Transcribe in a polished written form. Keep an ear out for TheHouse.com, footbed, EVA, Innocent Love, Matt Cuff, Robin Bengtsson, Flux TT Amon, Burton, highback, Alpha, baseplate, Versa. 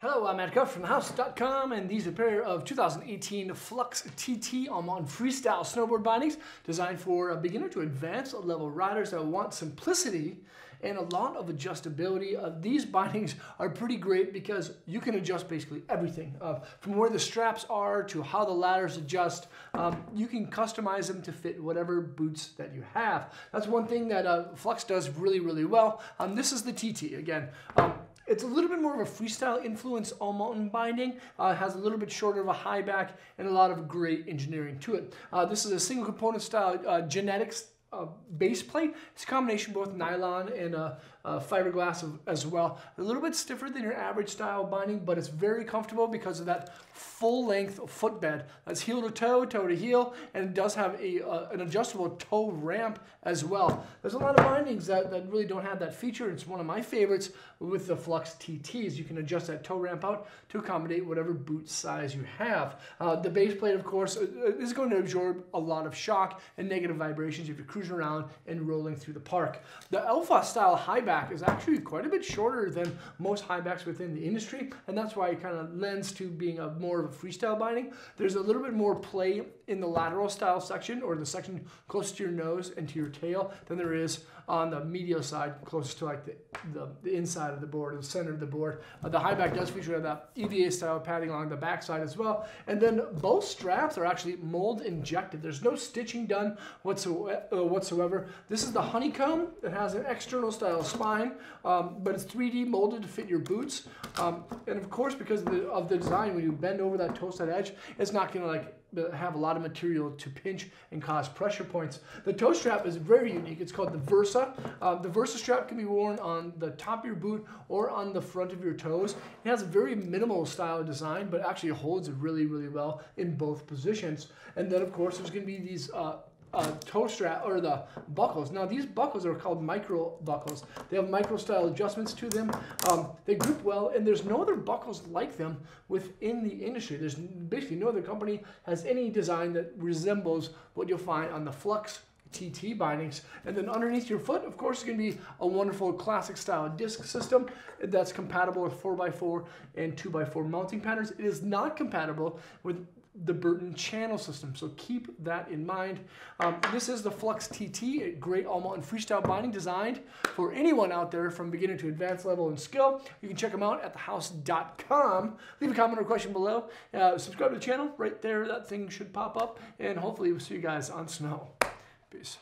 Hello, I'm Matt Cuff from TheHouse.com, and these are a pair of 2018 Flux TT Amon Freestyle snowboard bindings designed for a beginner to advanced level riders that want simplicity and a lot of adjustability. These bindings are pretty great because you can adjust basically everything. From where the straps are to how the ladders adjust, you can customize them to fit whatever boots that you have. That's one thing that Flux does really, really well. This is the TT again. It's a little bit more of a freestyle influence Amon binding. It has a little bit shorter of a high back and a lot of great engineering to it. This is a single component style genetics base plate. It's a combination of both nylon and fiberglass as well. A little bit stiffer than your average style binding, but it's very comfortable because of that full length footbed. That's heel to toe, toe to heel, and it does have an adjustable toe ramp as well. There's a lot of bindings that really don't have that feature. It's one of my favorites with the Flux TTs. You can adjust that toe ramp out to accommodate whatever boot size you have. The base plate, of course, is going to absorb a lot of shock and negative vibrations if you're cruising around and rolling through the park. The Alpha style high back is actually quite a bit shorter than most high backs within the industry, and that's why it kind of lends to being more of a freestyle binding. There's a little bit more play in the lateral style section, or the section close to your nose and to your tail, than there is on the medial side, closest to like the inside of the board, or the center of the board. The high back does feature that EVA style padding along the back side as well, and then both straps are actually mold injected. There's no stitching done whatsoever. This is the honeycomb. It has an external style spine, but it's 3D molded to fit your boots. And of course, because of the design, when you bend over that toe side edge, it's not gonna have a lot of material to pinch and cause pressure points. The toe strap is very unique. It's called the Versa. The Versa strap can be worn on the top of your boot or on the front of your toes. It has a very minimal style design, but actually holds really, really well in both positions. And then, of course, there's gonna be these toe strap, or the buckles. Now, these buckles are called micro buckles. They have micro style adjustments to them. They grip well, and there's no other buckles like them within the industry. There's basically no other company has any design that resembles what you'll find on the Flux TT bindings. And then underneath your foot, of course, is going to be a wonderful classic style disc system that's compatible with 4x4 and 2x4 mounting patterns. It is not compatible with the Burton channel system, so keep that in mind. This is the Flux TT, a great Amon freestyle binding designed for anyone out there from beginner to advanced level and skill. You can check them out at thehouse.com. Leave a comment or question below. Subscribe to the channel. Right there, that thing should pop up, and hopefully we'll see you guys on snow. Peace.